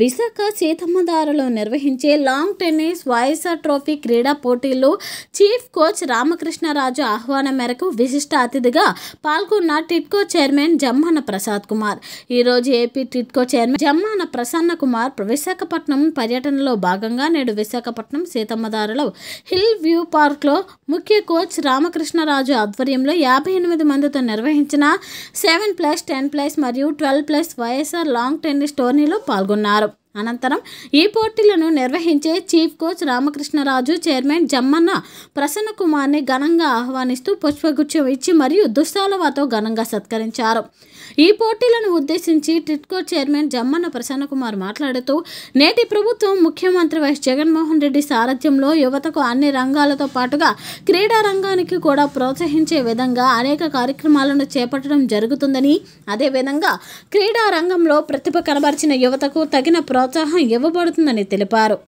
విశాఖ సీతమ్మదారులో నిర్వహించే long tennis వాయిస్ఆర్ trophy క్రీడా పోటీల్లో చీఫ్ కోచ్ రామకృష్ణ రాజు ఆహ్వానం మేరకు విశిష్ట అతిథిగా పాల్గొన్న టిట్కో చైర్మన్ జమ్మన్ ప్రసాద్ కుమార్ ఈ రోజు ఏపీ టిట్కో చైర్మన్ జమ్మాన ప్రసన్న కుమార్ విశాఖపట్నం పర్యటనలో భాగంగా నేడు విశాఖపట్నం సీతమ్మదారులో హిల్ వ్యూ పార్క్ లో ముఖ్య కోచ్ రామకృష్ణ రాజు ఆధ్వర్యంలో 58 మందితో నిర్వహించిన 7+10+ మరియు 12+ వైఎస్ఆర్ లాంగ్ టెన్నిస్ టోర్నీలో పాల్గొన్నారు। అనంతరం ఈ పోటీలను నిర్వహించే chief coach Ramakrishna Raju chairman Jammanna Prasanna కుమార్ని ఘనంగా ఆహ్వానిస్తూ పుష్పగుచ్ఛం ఇచ్చి మరియు దుస్తాలవాతో ఘనంగా సత్కరించారు। ఈ పోటీలను ఉద్దేశించి టిట్కో చైర్మన్ జమ్మన్న ప్రసన్న కుమార్ మాట్లాడుతూ నేటి ప్రభుత్వం ముఖ్యమంత్రి వైస్ జగన్ మోహన్ రెడ్డి సారథ్యంలో యువతకు అన్ని రంగాలతో పాటుగా క్రీడా రంగానికి కూడా ప్రోత్సహించే విధంగా అనేక కార్యక్రమాలను చేపట్టడం జరుగుతుందని అదేవిధంగా క్రీడా రంగంలో ప్రతిభ కనబరిచిన యువతకు తగిన ప్రోత్సాహం ఇవ్వబడుతుందని తెలిపారు।